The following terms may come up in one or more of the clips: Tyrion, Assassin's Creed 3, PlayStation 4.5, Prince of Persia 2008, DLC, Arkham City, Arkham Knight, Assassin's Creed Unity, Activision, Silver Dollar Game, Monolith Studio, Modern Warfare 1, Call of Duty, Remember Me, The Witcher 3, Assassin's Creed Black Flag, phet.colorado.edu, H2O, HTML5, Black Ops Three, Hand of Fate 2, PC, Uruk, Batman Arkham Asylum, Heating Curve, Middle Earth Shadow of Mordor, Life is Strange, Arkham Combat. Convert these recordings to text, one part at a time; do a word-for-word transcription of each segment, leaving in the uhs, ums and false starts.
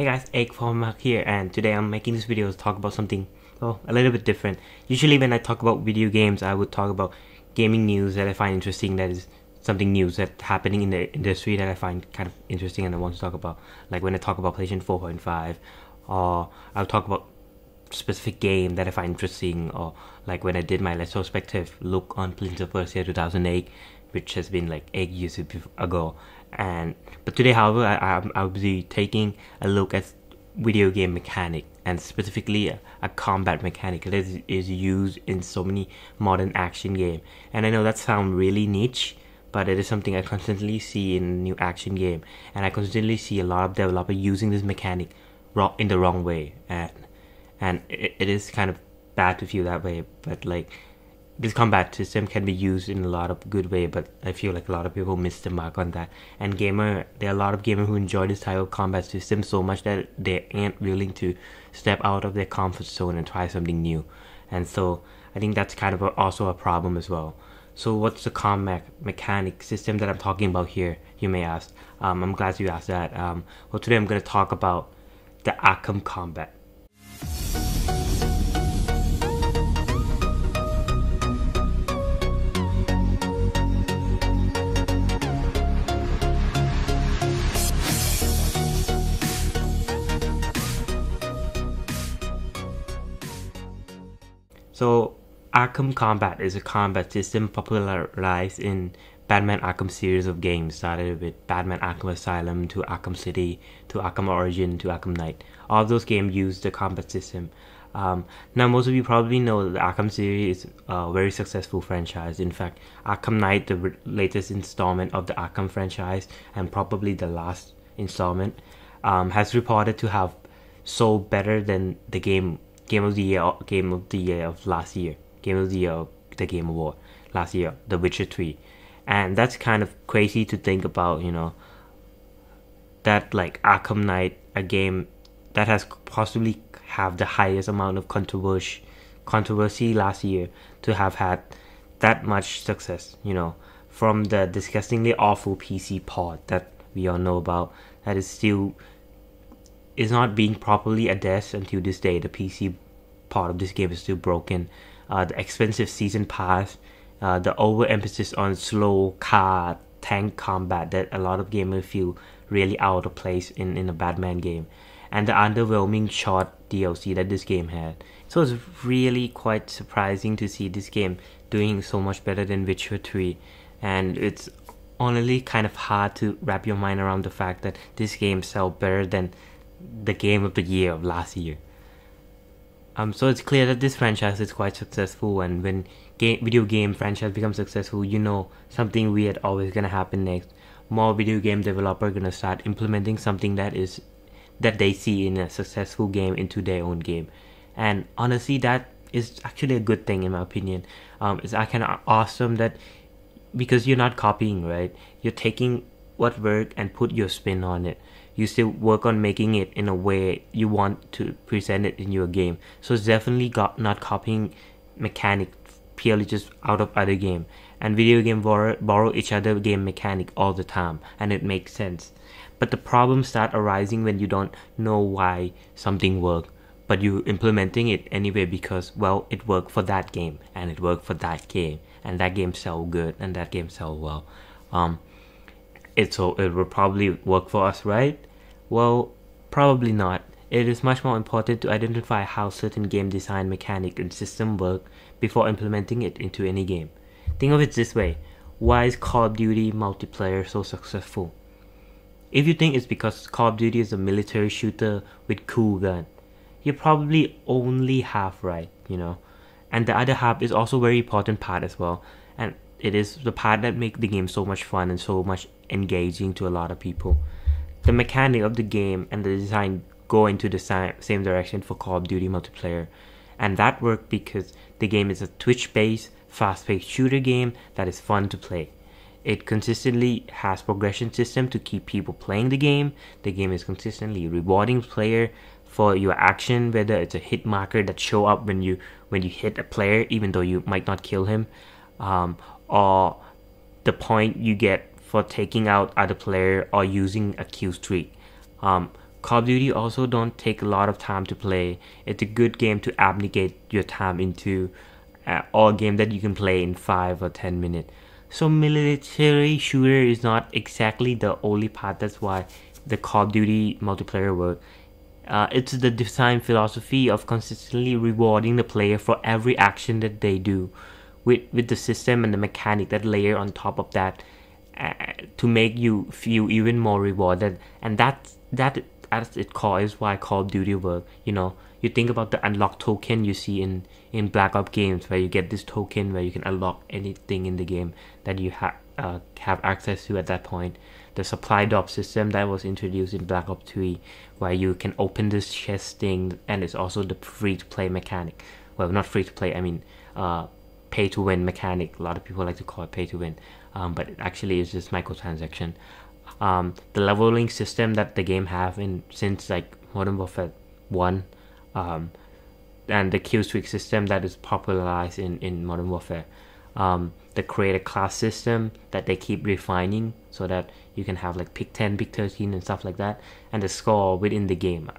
Hey guys, Eggcitedbro here, and today I'm making this video to talk about something, well, a little bit different. Usually when I talk about video games, I would talk about gaming news that I find interesting, that is something new that's happening in the industry that I find kind of interesting and I want to talk about. Like when I talk about PlayStation four point five, or I'll talk about specific game that I find interesting, or like when I did my retrospective look on Prince of Persia two thousand eight, which has been like eight years ago. And but today, however, I, I, I'll be taking a look at video game mechanic, and specifically a, a combat mechanic that is, is used in so many modern action game. And I know that sounds really niche, but it is something I constantly see in new action game, and I constantly see a lot of developers using this mechanic in the wrong way, and and it, it is kind of bad to feel that way. But like, this combat system can be used in a lot of good way, but I feel like a lot of people miss the mark on that. And gamer, there are a lot of gamers who enjoy this type of combat system so much that they ain't willing to step out of their comfort zone and try something new. And so I think that's kind of a, also a problem as well. So what's the combat mechanic system that I'm talking about here, you may ask. Um, I'm glad you asked that. Um, well, today I'm going to talk about the Arkham combat. So Arkham Combat is a combat system popularized in Batman Arkham series of games, started with Batman Arkham Asylum to Arkham City to Arkham Origin to Arkham Knight. All of those games use the combat system. Um, now most of you probably know that the Arkham series is a very successful franchise. In fact, Arkham Knight, the latest installment of the Arkham franchise and probably the last installment, um, has reported to have sold better than the game Game of the Year, Game of the Year of last year, Game of the Year, the Game Award last year, The Witcher three, and that's kind of crazy to think about, you know. That like Arkham Knight, a game that has possibly have the highest amount of controversy, controversy last year, to have had that much success, you know, from the disgustingly awful P C port that we all know about, that is still. Is not being properly addressed until this day. The P C part of this game is still broken. Uh, the expensive season pass, uh, the overemphasis on slow car tank combat that a lot of gamers feel really out of place in, in a Batman game, and the underwhelming short D L C that this game had. So it's really quite surprising to see this game doing so much better than Witcher three, and it's honestly kind of hard to wrap your mind around the fact that this game sells better than the Game of the Year of last year. Um, so it's clear that this franchise is quite successful, and when game, video game franchise becomes successful, you know something weird always gonna happen next. More video game developer gonna start implementing something that is that they see in a successful game into their own game, and honestly, that is actually a good thing in my opinion. Um, it's kind of awesome that, because you're not copying, right? You're taking what worked and put your spin on it. You still work on making it in a way you want to present it in your game. So it's definitely got not copying mechanic purely just out of other game. And video game borrow, borrow each other game mechanic all the time, and it makes sense. But the problems start arising when you don't know why something worked, but you implementing it anyway because, well, it worked for that game, and it worked for that game, and that game sell good, and that game sell well. Um, It, so it will probably work for us, right? Well, probably not. It is much more important to identify how certain game design mechanic and system work before implementing it into any game. Think of it this way. Why is Call of Duty multiplayer so successful? If you think it's because Call of Duty is a military shooter with cool gun, you're probably only half right, you know. And the other half is also a very important part as well. And it is the part that makes the game so much fun and so much engaging to a lot of people. The mechanic of the game and the design go into the same direction for Call of Duty multiplayer, and that worked because the game is a twitch-based, fast-paced shooter game that is fun to play. It consistently has progression system to keep people playing the game. The game is consistently rewarding player for your action, whether it's a hit marker that show up when you when you hit a player, even though you might not kill him, um, or the point you get for taking out other player or using a kill streak. Um, Call of Duty also don't take a lot of time to play. It's a good game to abnegate your time into, uh, all game that you can play in five or ten minutes. So military shooter is not exactly the only part. That's why the Call of Duty multiplayer work. Uh, it's the design philosophy of consistently rewarding the player for every action that they do, with with the system and the mechanic that layer on top of that, uh, to make you feel even more rewarded. And that's that at its core is why Call of Duty work. You know, you think about the unlock token you see in in Black Ops games, where you get this token where you can unlock anything in the game that you have uh, have access to at that point. The supply drop system that was introduced in Black Ops Three, where you can open this chest thing, and it's also the free to play mechanic. Well, not free to play. I mean, uh, pay to win mechanic. A lot of people like to call it pay to win, um, but it actually is just microtransaction. Um, the leveling system that the game have in since like Modern Warfare one, um, and the kill streak system that is popularized in, in Modern Warfare, um, the creator class system that they keep refining so that you can have like pick ten, pick thirteen and stuff like that, and the score within the game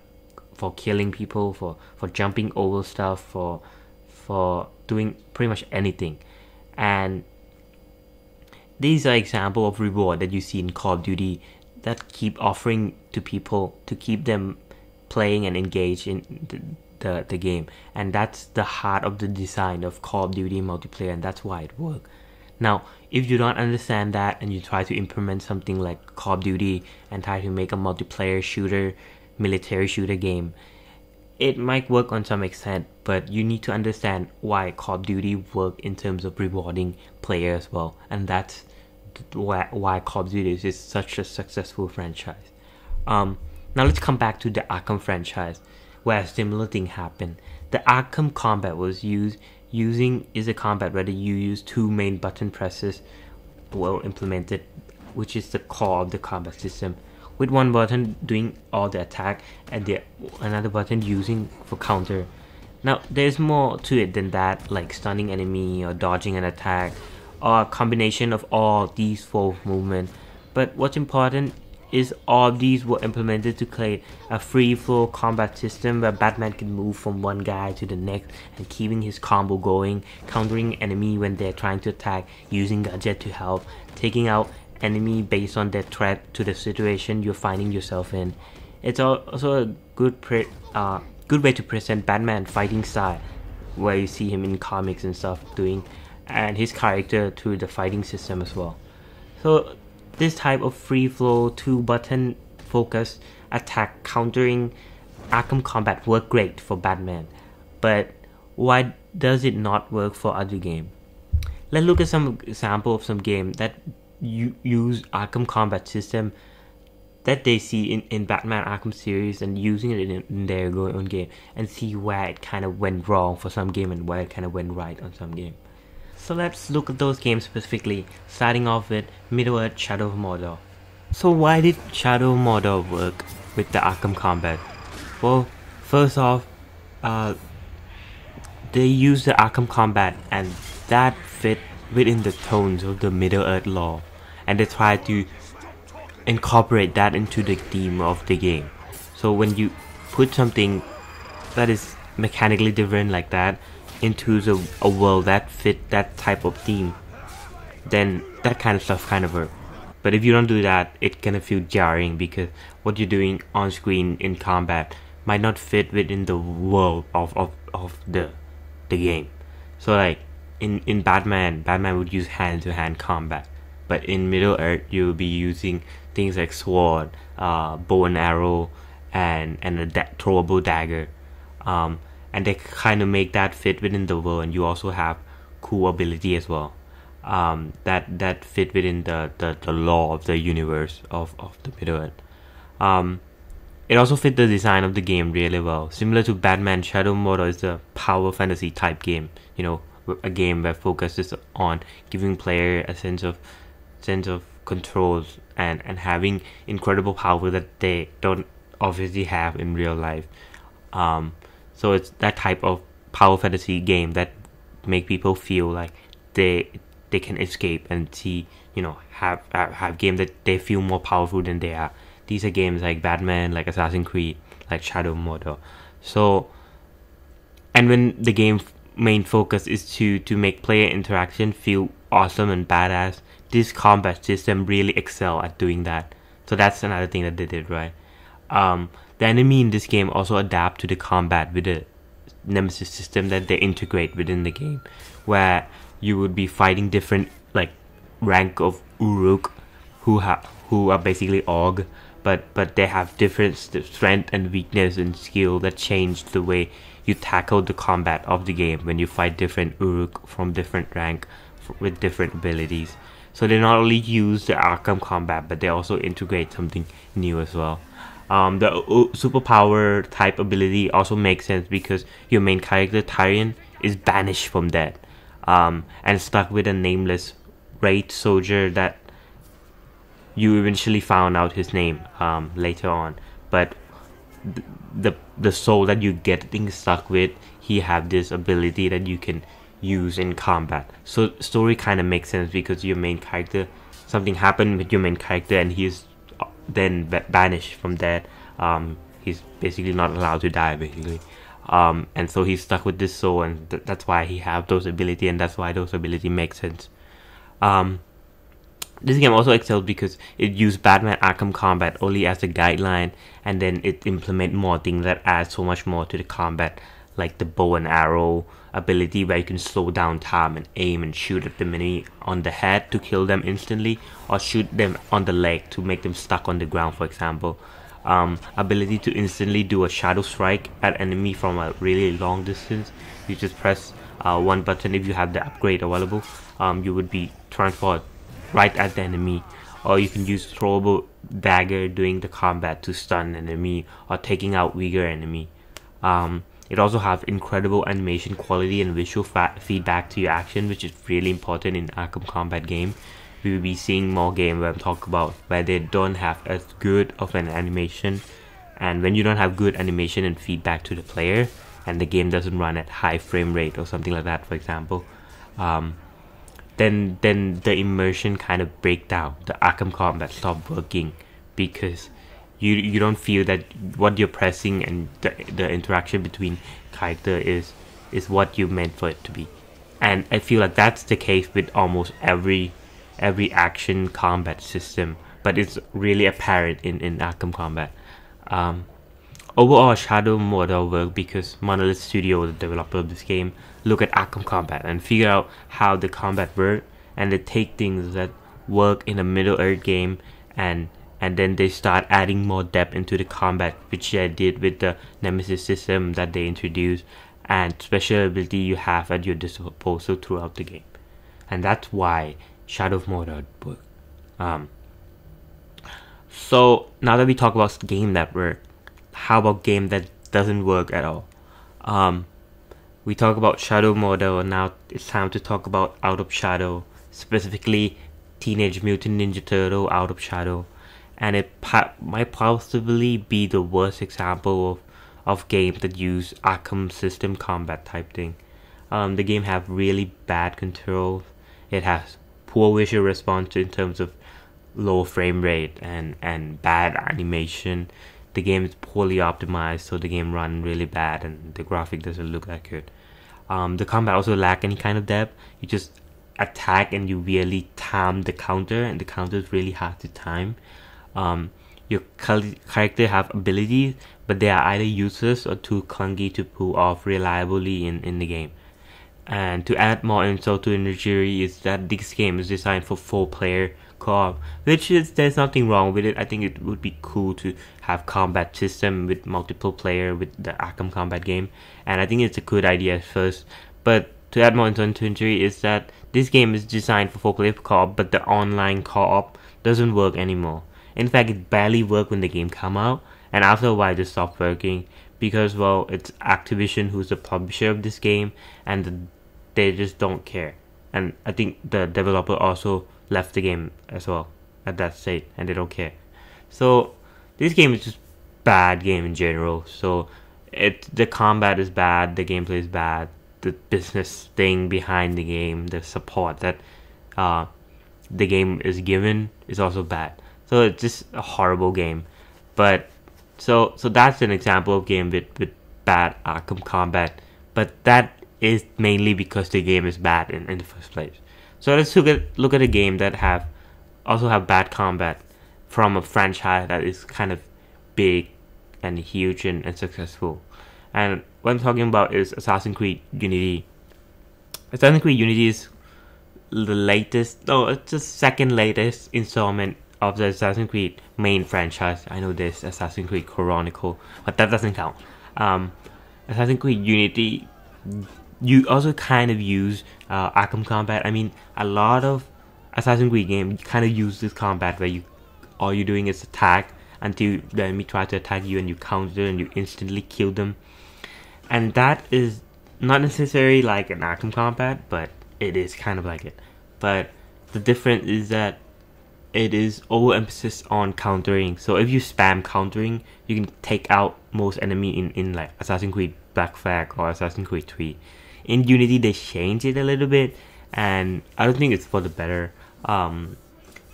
for killing people, for, for jumping over stuff, for for doing pretty much anything. And these are examples of reward that you see in Call of Duty that keep offering to people to keep them playing and engaged in the, the, the game. And that's the heart of the design of Call of Duty multiplayer, and that's why it works. Now, if you don't understand that and you try to implement something like Call of Duty and try to make a multiplayer shooter, military shooter game, it might work on some extent, but you need to understand why Call of Duty works in terms of rewarding players as well. And that's why Call of Duty is such a successful franchise. Um, now let's come back to the Arkham franchise, where a similar thing happened. The Arkham combat was used using is a combat where you use two main button presses, well implemented, which is the core of the combat system, with one button doing all the attack and the another button using for counter. Now there's more to it than that, like stunning enemy or dodging an attack, or a combination of all these four movements. But what's important is all of these were implemented to create a free flow combat system where Batman can move from one guy to the next and keeping his combo going, countering enemy when they're trying to attack, using gadget to help, taking out enemy based on their threat to the situation you're finding yourself in. It's also a good pre uh, good way to present Batman fighting style, where you see him in comics and stuff doing, and his character through the fighting system as well. So this type of free flow, two button focus, attack, countering Arkham combat worked great for Batman, but why does it not work for other game? Let's look at some example of some game that you use Arkham combat system that they see in, in Batman Arkham series and using it in, in their own game, and see where it kind of went wrong for some game and where it kind of went right on some game. So let's look at those games specifically, starting off with Middle Earth Shadow of Mordor. So why did Shadow of Mordor work with the Arkham combat? Well, first off, uh, they used the Arkham combat and that fit within the tones of the Middle Earth lore, and they try to incorporate that into the theme of the game. So when you put something that is mechanically different like that into the, a world that fit that type of theme, then that kind of stuff kind of works. But if you don't do that, it kind of feels jarring, because what you're doing on screen in combat might not fit within the world of, of, of the the game. So like in, in Batman, Batman would use hand-to-hand combat. But in Middle Earth, you'll be using things like sword, uh, bow and arrow, and, and a da throwable dagger. Um, and they kind of make that fit within the world, and you also have cool ability as well. Um, that that fit within the, the, the lore of the universe of, of the Middle Earth. Um, it also fit the design of the game really well. Similar to Batman, Shadow of Mordor is a power fantasy type game, you know, a game that focuses on giving player a sense of sense of controls and and having incredible power that they don't obviously have in real life. Um, so it's that type of power fantasy game that make people feel like they they can escape and see, you know, have have, have game that they feel more powerful than they are. These are games like Batman, like Assassin's Creed, like Shadow of Mordor. So, and when the game's main focus is to, to make player interaction feel awesome and badass, this combat system really excel at doing that. So that's another thing that they did right. Um, the enemy in this game also adapt to the combat with the nemesis system that they integrate within the game, where you would be fighting different like rank of Uruk, who ha who are basically Org, but but they have different strength and weakness and skill that change the way you tackle the combat of the game when you fight different Uruk from different rank with different abilities. So they not only use the Arkham combat, but they also integrate something new as well. Um, the uh, superpower type ability also makes sense because your main character, Tyrion, is banished from death um, and stuck with a nameless raid soldier that you eventually found out his name um, later on. But th the the soul that you get getting stuck with, he have this ability that you can use in combat. So story kind of makes sense because your main character, something happened with your main character and he's then banished from that. Um, he's basically not allowed to die, basically, um, and so he's stuck with this soul, and th that's why he have those ability, and that's why those ability makes sense. Um, this game also excels because it used Batman Arkham combat only as a guideline, and then it implement more things that add so much more to the combat, like the bow and arrow ability where you can slow down time and aim and shoot at the enemy on the head to kill them instantly, or shoot them on the leg to make them stuck on the ground, for example. Um, ability to instantly do a shadow strike at enemy from a really long distance. You just press uh, one button if you have the upgrade available. Um, you would be transferred right at the enemy, or you can use throwable dagger during the combat to stun enemy or taking out weaker enemy. Um, It also has incredible animation quality and visual fa feedback to your action, which is really important in Arkham combat game. We will be seeing more game where I'm talking about where they don't have as good of an animation, and when you don't have good animation and feedback to the player, and the game doesn't run at high frame rate or something like that, for example, um, then then the immersion kind of breaks down. The Arkham combat stops working because You, you don't feel that what you're pressing and the, the interaction between character is is what you meant for it to be. And I feel like that's the case with almost every every action combat system, but it's really apparent in, in Arkham combat. Um, overall, Shadow of Mordor worked because Monolith Studio, the developer of this game, look at Arkham combat and figure out how the combat worked, and they take things that work in a Middle Earth game and and then they start adding more depth into the combat, which I did with the nemesis system that they introduced and special ability you have at your disposal throughout the game. And that's why Shadow of Mordor worked. Um, so now that we talk about game that worked, how about game that doesn't work at all? Um, we talk about Shadow of Mordor, now it's time to talk about Out of Shadow, specifically Teenage Mutant Ninja Turtle Out of Shadow. And it might possibly be the worst example of, of game that use Arkham system combat type thing. Um, the game have really bad controls. It has poor visual response in terms of low frame rate and, and bad animation. The game is poorly optimized, so the game run really bad and the graphic doesn't look that good. Um, the combat also lack any kind of depth. You just attack and you really time the counter, and the counter is really hard to time. Um, your character have abilities, but they are either useless or too clunky to pull off reliably in, in the game. And to add more insult to injury is that this game is designed for four player co-op, which is, there's nothing wrong with it. I think it would be cool to have combat system with multiple player with the Arkham combat game, and I think it's a good idea at first. But to add more insult to injury is that this game is designed for four player co-op, but the online co-op doesn't work anymore. In fact, it barely worked when the game came out, and after a while it just stopped working because, well, it's Activision who's the publisher of this game, and they just don't care. And I think the developer also left the game as well at that state, and they don't care. So this game is just bad game in general. So it the combat is bad, the gameplay is bad, the business thing behind the game, the support that uh, the game is given is also bad. So it's just a horrible game. But so so that's an example of game with, with bad Arkham combat. But that is mainly because the game is bad in, in the first place. So let's look at look at a game that have also have bad combat from a franchise that is kind of big and huge and, and successful. And what I'm talking about is Assassin's Creed Unity. Assassin's Creed Unity is the latest, no, it's the second latest installment of the Assassin's Creed main franchise. I know there's Assassin's Creed Chronicle, but that doesn't count. Um, Assassin's Creed Unity, you also kind of use uh, Arkham combat. I mean, a lot of Assassin's Creed games kind of use this combat where you all you're doing is attack until the enemy tries to attack you and you counter and you instantly kill them. And that is not necessarily like an Arkham combat, but it is kind of like it. But the difference is that it is overemphasis on countering. So if you spam countering, you can take out most enemy in, in like Assassin's Creed Black Flag or Assassin's Creed three. In Unity, they change it a little bit, and I don't think it's for the better. Um,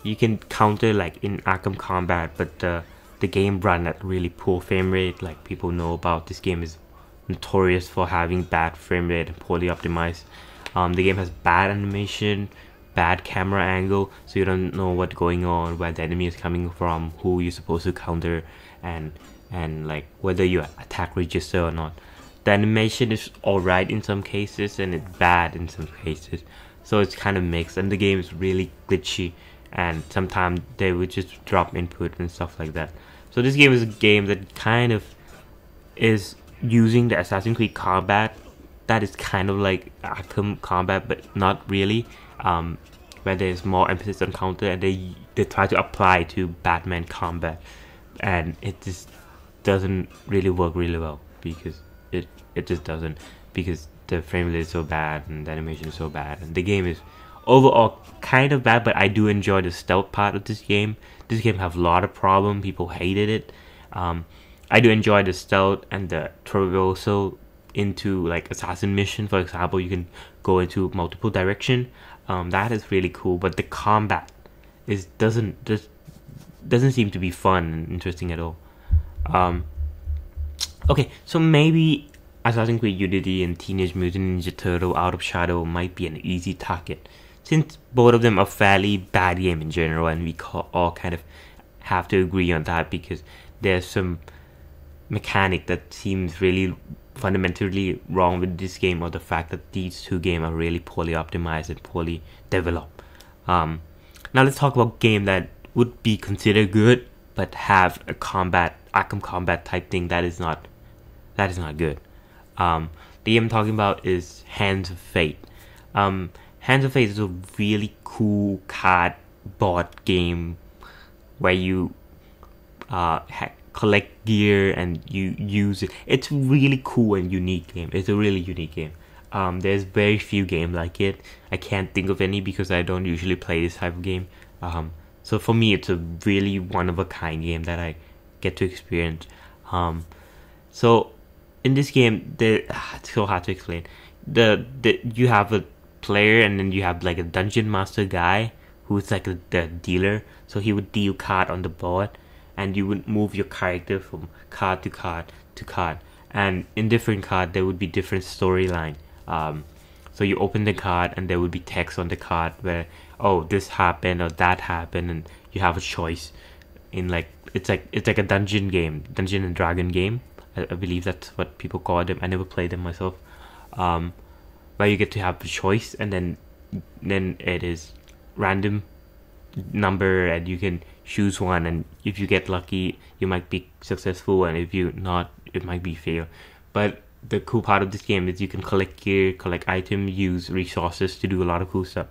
you can counter like in Arkham combat, but the, the game run at really poor frame rate. Like people know about this game is notorious for having bad frame rate and poorly optimized. Um, the game has bad animation, bad camera angle, so you don't know what's going on, where the enemy is coming from, who you're supposed to counter, and and like whether you attack register or not. The animation is alright in some cases and it's bad in some cases, so it's kind of mixed. And the game is really glitchy, and sometimes they would just drop input and stuff like that. So this game is a game that kind of is using the Assassin's Creed combat that is kind of like Arkham combat, but not really, um, where there's more emphasis on counter, and they they try to apply to Batman combat, and it just doesn't really work really well because it it just doesn't, because the frame rate is so bad and the animation is so bad, and the game is overall kind of bad. But I do enjoy the stealth part of this game. This game have a lot of problem. People hated it. Um, I do enjoy the stealth and the traversal into like assassin mission, for example. You can go into multiple direction. Um, that is really cool, but the combat is doesn't just doesn't seem to be fun and interesting at all. Um, okay, so maybe Assassin's Creed Unity and Teenage Mutant Ninja Turtle Out of Shadow might be an easy target, since both of them are fairly bad game in general, and we all kind of have to agree on that because there's some mechanic that seems really fundamentally wrong with this game, or the fact that these two games are really poorly optimized and poorly developed. Um, now let's talk about game that would be considered good but have a combat, Arkham combat type thing that is not that is not good. Um, the game I'm talking about is Hand of Fate. Um, Hand of Fate is a really cool card board game where you uh, ha collect gear and you use it. It's really cool and unique game. It's a really unique game. Um, there's very few games like it. I can't think of any because I don't usually play this type of game. Um, so for me, it's a really one-of-a-kind game that I get to experience. Um, so in this game, the, it's so hard to explain. The, the you have a player, and then you have like a dungeon master guy who's like a, the dealer. So he would deal card on the board, and you would move your character from card to card to card, and in different card there would be different storyline. Um, so you open the card and there would be text on the card where, oh, this happened or that happened, and you have a choice. In like it's like it's like a dungeon game, dungeon and dragon game. I, I believe that's what people call them. I never played them myself. Um, where you get to have a choice, and then then it is random number, and you can choose one, and if you get lucky you might be successful, and if you not, it might be fail. But the cool part of this game is you can collect gear, collect items, use resources to do a lot of cool stuff.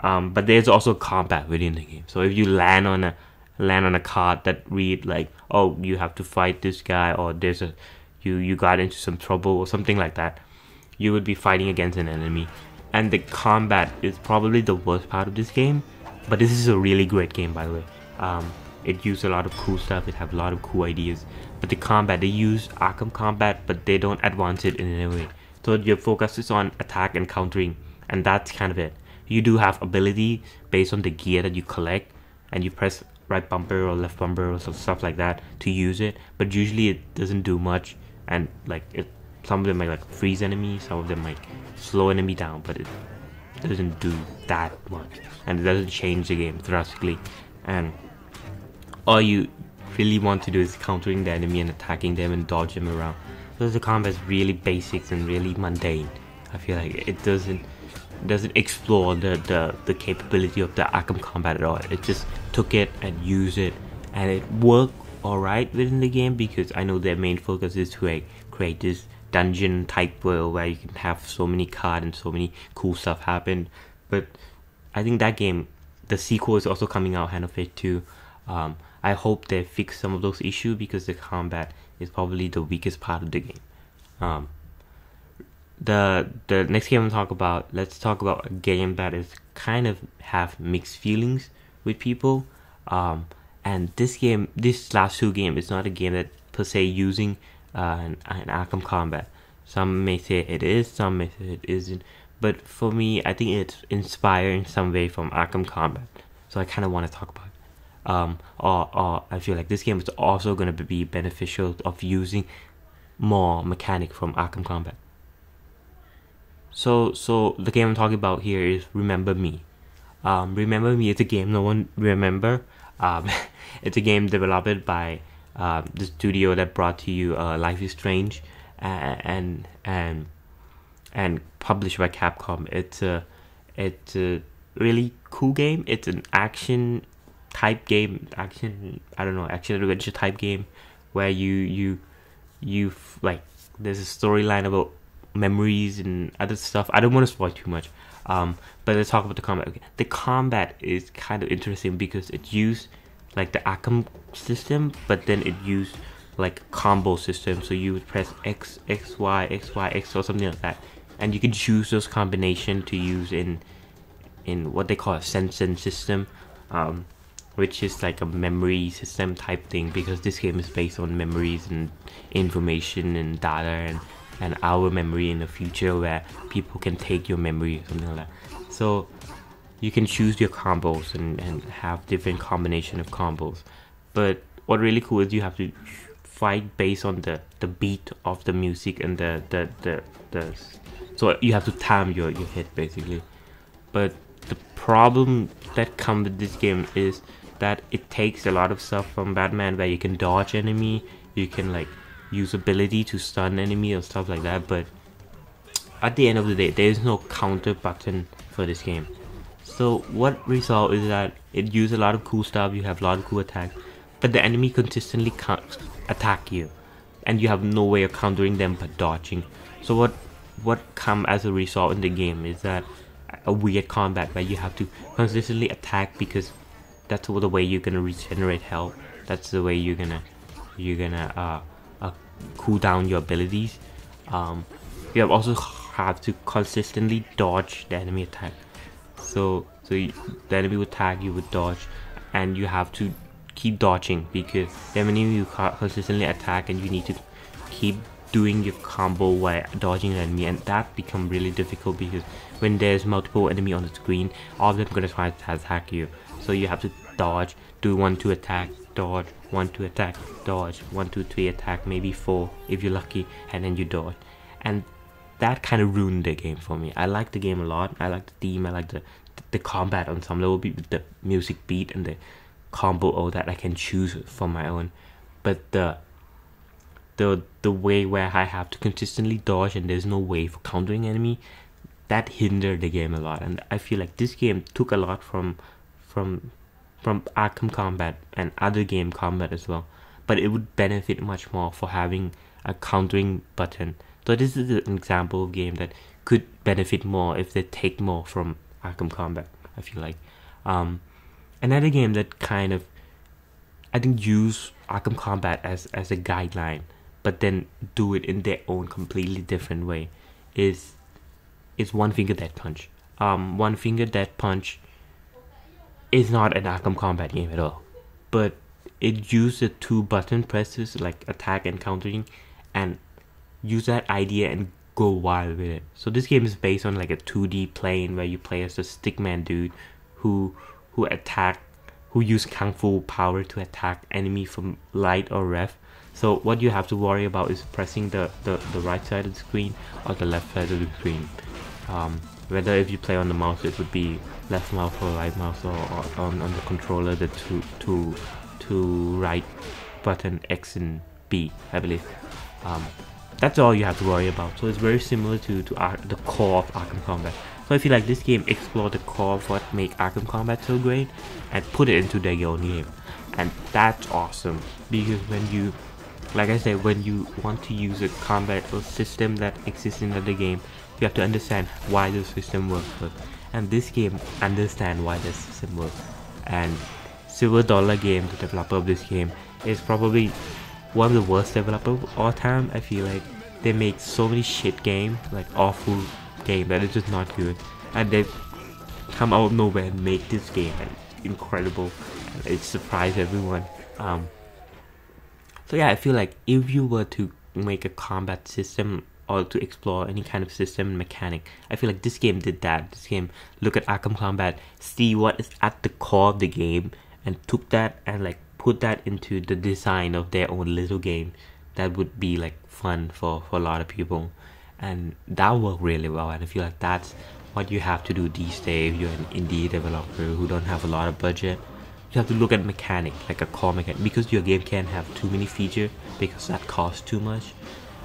Um, but there's also combat within the game. So if you land on a land on a card that read like, oh, you have to fight this guy, or there's a you you got into some trouble or something like that, you would be fighting against an enemy. And the combat is probably the worst part of this game. But this is a really great game, by the way. Um, it used a lot of cool stuff, it had a lot of cool ideas. But the combat, they use Arkham combat, but they don't advance it in any way. So your focus is on attack and countering, and that's kind of it. You do have ability based on the gear that you collect, and you press right bumper or left bumper or stuff like that to use it, but usually it doesn't do much, and like it, some of them might like freeze enemies, some of them might slow enemy down, but it doesn't do that much, and it doesn't change the game drastically. And all you really want to do is countering the enemy and attacking them and dodge them around. So the combat's really basic and really mundane. I feel like it doesn't doesn't explore the, the the capability of the Arkham combat at all. It just took it and used it, and it worked alright within the game, because I know their main focus is to like, create this dungeon type world where you can have so many cards and so many cool stuff happen. But I think that game, the sequel is also coming out, Hand of Fate two. Um, I hope they fix some of those issues, because the combat is probably the weakest part of the game. Um, the the next game I'm talk about, let's talk about a game that is kind of have mixed feelings with people. Um, and this game, this last two game, is not a game that per se using uh, an, an Arkham combat. Some may say it is, some may say it isn't. But for me, I think it's inspired in some way from Arkham combat. So I kind of want to talk about it. Um, or, or I feel like this game is also going to be beneficial of using more mechanic from Arkham Combat. So, so the game I'm talking about here is Remember Me. Um, Remember Me is a game no one remember. Um, it's a game developed by uh, the studio that brought to you uh, Life is Strange, and and and, and published by Capcom. It's a, it's a really cool game. It's an action type game, action I don't know action adventure type game, where you you you like there's a storyline about memories and other stuff. I don't want to spoil too much, um but let's talk about the combat. Okay. The combat is kind of interesting because it used like the Arkham system, but then it used like combo system, so you would press X, X, Y, X, Y, X or something like that, and you can choose those combination to use in in what they call a Sensen system, um which is like a memory system type thing, because this game is based on memories and information and data and, and our memory in the future, where people can take your memory or something like that. So you can choose your combos and, and have different combination of combos. But what really cool is you have to fight based on the, the beat of the music and the, the, the, the... So you have to time your, your hit basically. But the problem that comes with this game is that it takes a lot of stuff from Batman, where you can dodge enemy, you can like use ability to stun enemy or stuff like that, but at the end of the day there is no counter button for this game. So what result is that it uses a lot of cool stuff, you have a lot of cool attacks, but the enemy consistently can't attack you, and you have no way of countering them but dodging. So what what come as a result in the game is that a weird combat where you have to consistently attack, because that's the way you're gonna regenerate health, that's the way you're gonna you're gonna uh, uh cool down your abilities. Um you have also have to consistently dodge the enemy attack, so so you, the enemy would attack, you would dodge, and you have to keep dodging because the enemy you consistently attack, and you need to keep doing your combo while dodging an enemy, and that become really difficult because when there's multiple enemy on the screen, all of them gonna try to attack you. So you have to dodge, do one two attack, dodge, one two attack, dodge, one two three attack, maybe four if you're lucky, and then you dodge. And that kind of ruined the game for me. I like the game a lot. I like the theme. I like the the combat on some level with the music beat and the combo all that I can choose for my own, but the the the way where I have to consistently dodge and there's no way for countering enemy, that hindered the game a lot. And I feel like this game took a lot from from from Arkham combat and other game combat as well, but it would benefit much more for having a countering button. So this is an example of game that could benefit more if they take more from Arkham combat, I feel like. Um, another game that kind of I think use Arkham combat as as a guideline, but then do it in their own completely different way, is is One Finger Death Punch. Um, One Finger Death Punch is not an Arkham combat game at all, but it used the two button presses, like attack and countering, and use that idea and go wild with it. So this game is based on like a two D plane where you play as a stickman dude who who attack, who use kung fu power to attack enemy from light or ref. So what you have to worry about is pressing the, the, the right side of the screen or the left side of the screen. Um, whether if you play on the mouse, it would be left mouse or right mouse, or, or on, on the controller, the two, two, two right button, X and B, I believe. Um, that's all you have to worry about. So it's very similar to, to Ar the core of Arkham Combat. So if you like this game, explore the core of what makes Arkham Combat so great and put it into their own game. And that's awesome, because when you, like I said, when you want to use a combat or system that exists in another game, you have to understand why the system works first. And this game understand why the system works. And Silver Dollar Game, the developer of this game, is probably one of the worst developers of all time. I feel like they make so many shit games, like awful game that is just not good, and they've come out of nowhere and make this game, and it's incredible, and it surprised everyone. Um, so yeah, I feel like if you were to make a combat system or to explore any kind of system and mechanic, I feel like this game did that. This game look at Arkham Combat, see what is at the core of the game, and took that and like put that into the design of their own little game that would be like fun for, for a lot of people. And that worked really well, and I feel like that's what you have to do these days if you're an indie developer who don't have a lot of budget. You have to look at mechanic, like a core mechanic, because your game can't have too many features because that costs too much.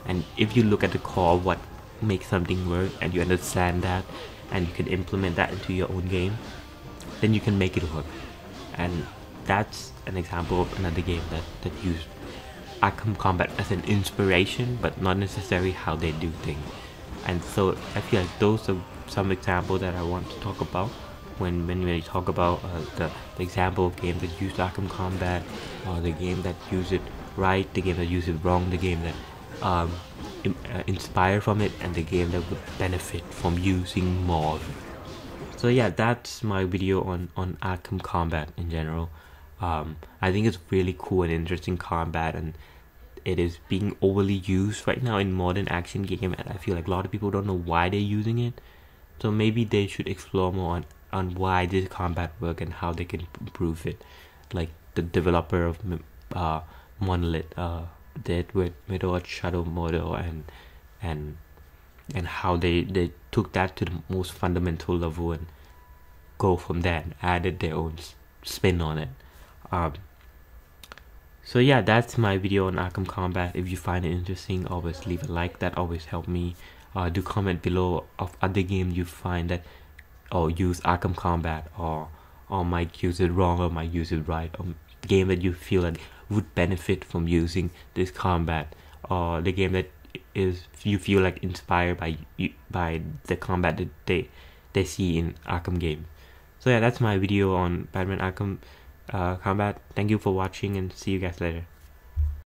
And if you look at the core, what makes something work, and you understand that, and you can implement that into your own game, then you can make it work. And that's an example of another game that, that used Arkham Combat as an inspiration, but not necessarily how they do things. And so I feel like those are some examples that I want to talk about when when we talk about uh, the, the example of games that use Arkham Combat, or the game that use it right, the game that use it wrong, the game that um, in, uh, inspire from it, and the game that would benefit from using more of it. So yeah, that's my video on, on Arkham Combat in general. Um, I think it's really cool and interesting combat, and it is being overly used right now in modern action game, and I feel like a lot of people don't know why they're using it. So maybe they should explore more on, on why this combat works and how they can improve it. Like the developer of uh, Monolith uh, did with Middle Earth Shadow of Mordor, and, and, and how they, they took that to the most fundamental level and go from there and added their own spin on it. Um, so yeah, that's my video on Arkham Combat. If you find it interesting, always leave a like, that always helps me. Uh, do comment below of other games you find that or oh, use Arkham Combat, or or might use it wrong or might use it right, or game that you feel that would benefit from using this combat, or the game that is you feel like inspired by by the combat that they they see in Arkham game. So yeah, that's my video on Batman Arkham Uh, combat. Thank you for watching, and see you guys later.